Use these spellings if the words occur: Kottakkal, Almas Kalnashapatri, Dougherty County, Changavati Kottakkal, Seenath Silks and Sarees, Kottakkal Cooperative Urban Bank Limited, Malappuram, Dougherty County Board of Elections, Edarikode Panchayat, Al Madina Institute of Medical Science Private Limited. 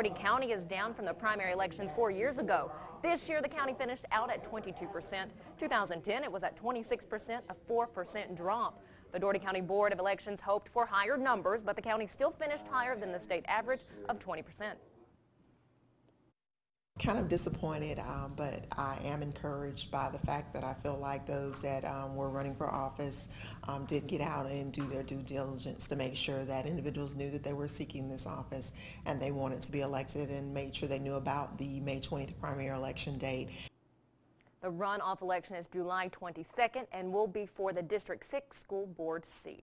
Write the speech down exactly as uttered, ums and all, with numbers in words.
Dougherty County is down from the primary elections four years ago. This year, the county finished out at twenty-two percent. two thousand ten, it was at twenty-six percent, a four percent drop. The Dougherty County Board of Elections hoped for higher numbers, but the county still finished higher than the state average of twenty percent. Kind of disappointed, um, but I am encouraged by the fact that I feel like those that um, were running for office um, did get out and do their due diligence to make sure that individuals knew that they were seeking this office and they wanted to be elected, and made sure they knew about the May twentieth primary election date. The runoff election is July twenty-second and will be for the District six School Board seat.